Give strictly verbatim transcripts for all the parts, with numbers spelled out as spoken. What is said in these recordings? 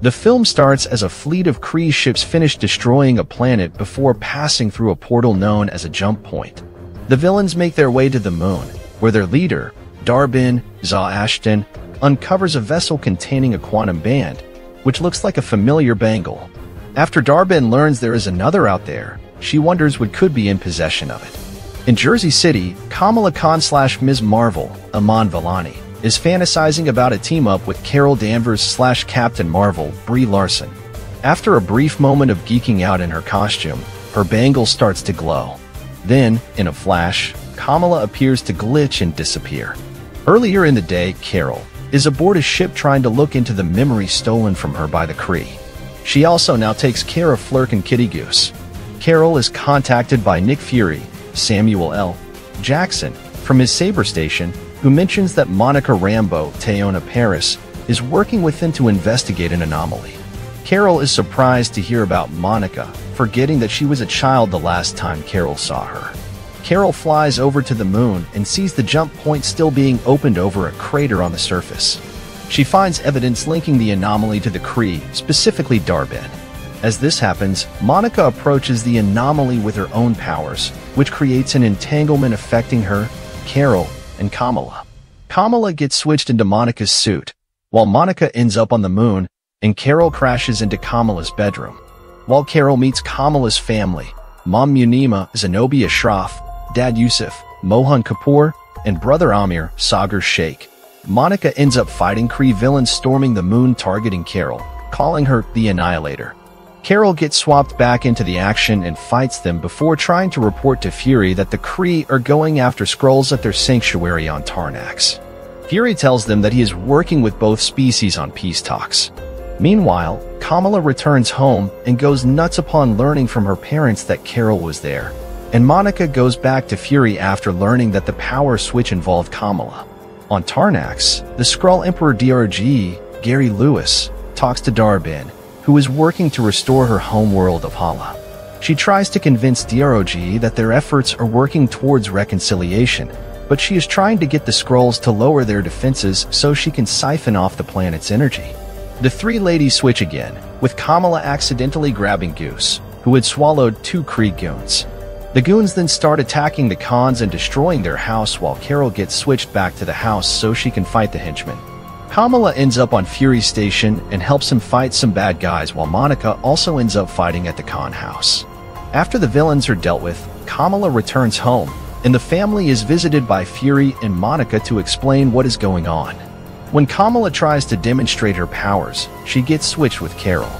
The film starts as a fleet of Kree ships finish destroying a planet before passing through a portal known as a jump point. The villains make their way to the moon, where their leader, Dar-Benn, Zawe Ashton, uncovers a vessel containing a quantum band, which looks like a familiar bangle. After Dar-Benn learns there is another out there, she wonders what could be in possession of it. In Jersey City, Kamala Khan slash Miz Marvel, Iman Vellani, is fantasizing about a team-up with Carol Danvers slash Captain Marvel, Brie Larson. After a brief moment of geeking out in her costume, her bangle starts to glow. Then, in a flash, Kamala appears to glitch and disappear. Earlier in the day, Carol is aboard a ship trying to look into the memory stolen from her by the Kree. She also now takes care of Flirk and Kitty Goose. Carol is contacted by Nick Fury, Samuel L. Jackson, from his S A B E R station, who mentions that Monica Rambeau, Teyonah Parris, is working with him to investigate an anomaly. Carol is surprised to hear about Monica, forgetting that she was a child the last time Carol saw her. Carol flies over to the moon and sees the jump point still being opened over a crater on the surface. She finds evidence linking the anomaly to the Kree, specifically Dar-Benn. As this happens, Monica approaches the anomaly with her own powers, which creates an entanglement affecting her, Carol, and Kamala. Kamala gets switched into Monica's suit, while Monica ends up on the moon, and Carol crashes into Kamala's bedroom. While Carol meets Kamala's family, Mom Munima, Zenobia Shroff, Dad Yusuf, Mohan Kapoor, and Brother Amir, Sagar Sheikh, Monica ends up fighting Kree villains storming the moon targeting Carol, calling her the Annihilator. Carol gets swapped back into the action and fights them before trying to report to Fury that the Kree are going after Skrulls at their sanctuary on Tarnax. Fury tells them that he is working with both species on peace talks. Meanwhile, Kamala returns home and goes nuts upon learning from her parents that Carol was there, and Monica goes back to Fury after learning that the power switch involved Kamala. On Tarnax, the Skrull Emperor D R G, Gary Lewis, talks to Dar-Benn, who is working to restore her homeworld of Hala. She tries to convince D R G that their efforts are working towards reconciliation, but she is trying to get the Skrulls to lower their defenses so she can siphon off the planet's energy. The three ladies switch again, with Kamala accidentally grabbing Goose, who had swallowed two Kree goons. The goons then start attacking the Khans and destroying their house while Carol gets switched back to the house so she can fight the henchmen. Kamala ends up on Fury's station and helps him fight some bad guys while Monica also ends up fighting at the Khan house. After the villains are dealt with, Kamala returns home, and the family is visited by Fury and Monica to explain what is going on. When Kamala tries to demonstrate her powers, she gets switched with Carol.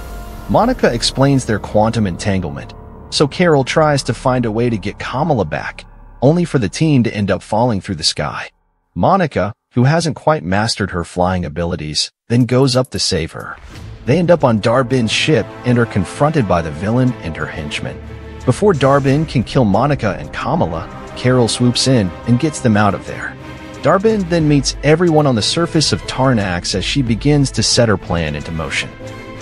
Monica explains their quantum entanglement, so Carol tries to find a way to get Kamala back, only for the teen to end up falling through the sky. Monica, who hasn't quite mastered her flying abilities, then goes up to save her. They end up on Dar-Benn's ship and are confronted by the villain and her henchmen. Before Dar-Benn can kill Monica and Kamala, Carol swoops in and gets them out of there. Dar-Benn then meets everyone on the surface of Tarnax as she begins to set her plan into motion.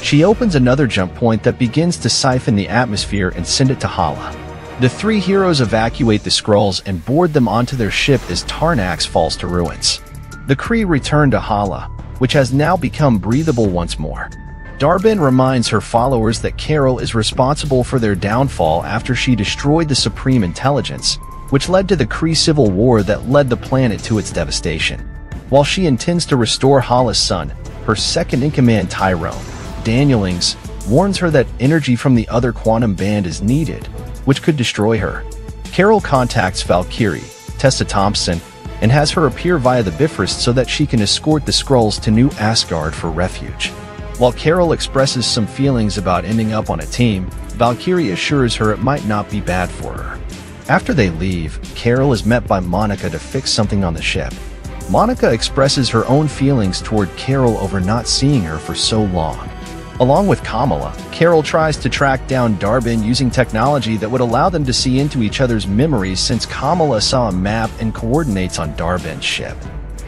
She opens another jump point that begins to siphon the atmosphere and send it to Hala. The three heroes evacuate the Skrulls and board them onto their ship as Tarnax falls to ruins. The Kree return to Hala, which has now become breathable once more. Dar-Benn reminds her followers that Carol is responsible for their downfall after she destroyed the Supreme Intelligence, which led to the Kree Civil War that led the planet to its devastation. While she intends to restore Hala's son, her second-in-command Tyrone, Danielings, warns her that energy from the other quantum band is needed, which could destroy her. Carol contacts Valkyrie, Tessa Thompson, and has her appear via the Bifrost so that she can escort the Skrulls to New Asgard for refuge. While Carol expresses some feelings about ending up on a team, Valkyrie assures her it might not be bad for her. After they leave, Carol is met by Monica to fix something on the ship. Monica expresses her own feelings toward Carol over not seeing her for so long. Along with Kamala, Carol tries to track down Dar-Benn using technology that would allow them to see into each other's memories since Kamala saw a map and coordinates on Dar-Benn's ship.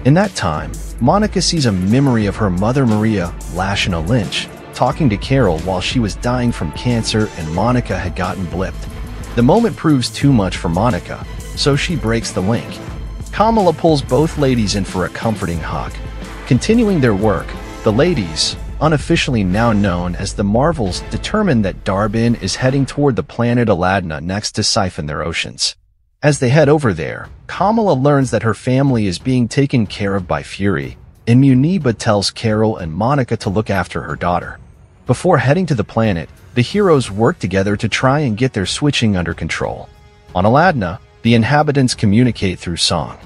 In that time, Monica sees a memory of her mother Maria, Lashina Lynch, talking to Carol while she was dying from cancer and Monica had gotten blipped. The moment proves too much for Monica, so she breaks the link. Kamala pulls both ladies in for a comforting hug. Continuing their work, the ladies, unofficially now known as the Marvels, determine that Dar-Benn is heading toward the planet Aladna next to siphon their oceans. As they head over there, Kamala learns that her family is being taken care of by Fury, and Muniba tells Carol and Monica to look after her daughter. Before heading to the planet, the heroes work together to try and get their switching under control. On Aladna, the inhabitants communicate through song.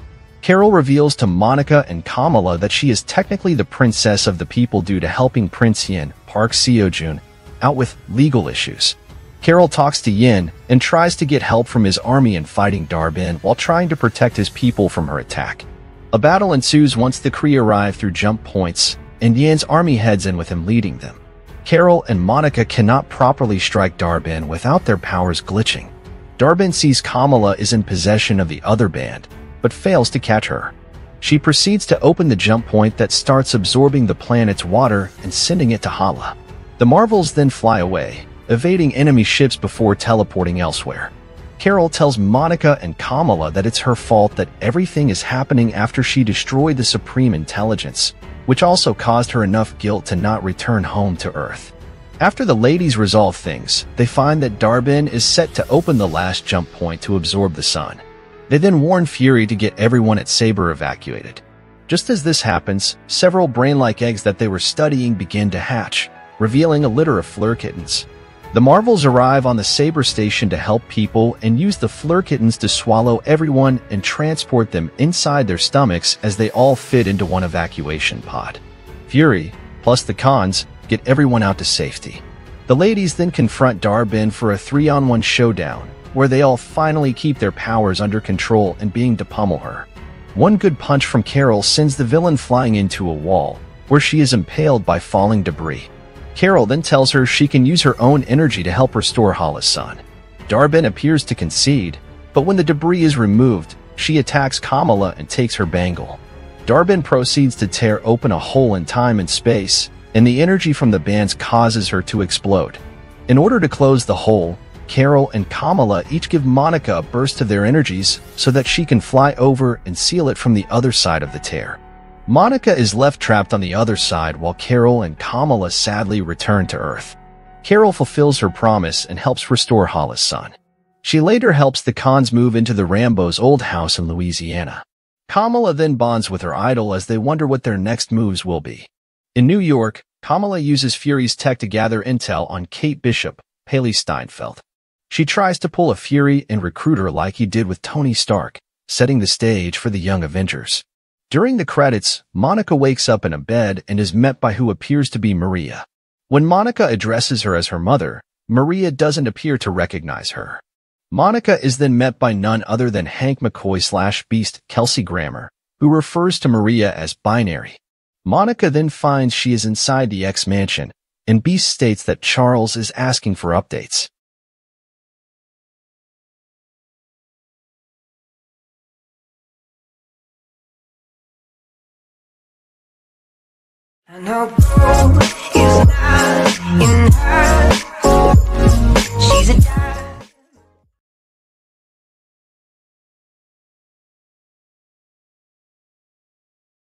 Carol reveals to Monica and Kamala that she is technically the princess of the people due to helping Prince Yin, Park Seo-joon, out with legal issues. Carol talks to Yin and tries to get help from his army in fighting Dar-Benn while trying to protect his people from her attack. A battle ensues once the Kree arrive through jump points, and Yin's army heads in with him leading them. Carol and Monica cannot properly strike Dar-Benn without their powers glitching. Dar-Benn sees Kamala is in possession of the other band, but fails to catch her. She proceeds to open the jump point that starts absorbing the planet's water and sending it to Hala. The Marvels then fly away, evading enemy ships before teleporting elsewhere. Carol tells Monica and Kamala that it's her fault that everything is happening after she destroyed the Supreme Intelligence, which also caused her enough guilt to not return home to Earth. After the ladies resolve things, they find that Dar-Benn is set to open the last jump point to absorb the sun. They then warn Fury to get everyone at S A B E R evacuated. Just as this happens, several brain-like eggs that they were studying begin to hatch, revealing a litter of Fleur kittens. The Marvels arrive on the S A B E R station to help people and use the Fleur kittens to swallow everyone and transport them inside their stomachs as they all fit into one evacuation pod. Fury, plus the cons, get everyone out to safety. The ladies then confront Dar-Benn for a three on one showdown, where they all finally keep their powers under control and being to pummel her. One good punch from Carol sends the villain flying into a wall, where she is impaled by falling debris. Carol then tells her she can use her own energy to help restore Hala's son. Dar-Benn appears to concede, but when the debris is removed, she attacks Kamala and takes her bangle. Dar-Benn proceeds to tear open a hole in time and space, and the energy from the bands causes her to explode. In order to close the hole, Carol and Kamala each give Monica a burst of their energies so that she can fly over and seal it from the other side of the tear. Monica is left trapped on the other side while Carol and Kamala sadly return to Earth. Carol fulfills her promise and helps restore Hala's son. She later helps the cons move into the Rambo's old house in Louisiana. Kamala then bonds with her idol as they wonder what their next moves will be. In New York, Kamala uses Fury's tech to gather intel on Kate Bishop, Paley Steinfeld. She tries to pull a Fury and recruit her like he did with Tony Stark, setting the stage for the Young Avengers. During the credits, Monica wakes up in a bed and is met by who appears to be Maria. When Monica addresses her as her mother, Maria doesn't appear to recognize her. Monica is then met by none other than Hank McCoy slash Beast Kelsey Grammer, who refers to Maria as Binary. Monica then finds she is inside the X mansion, and Beast states that Charles is asking for updates. I know.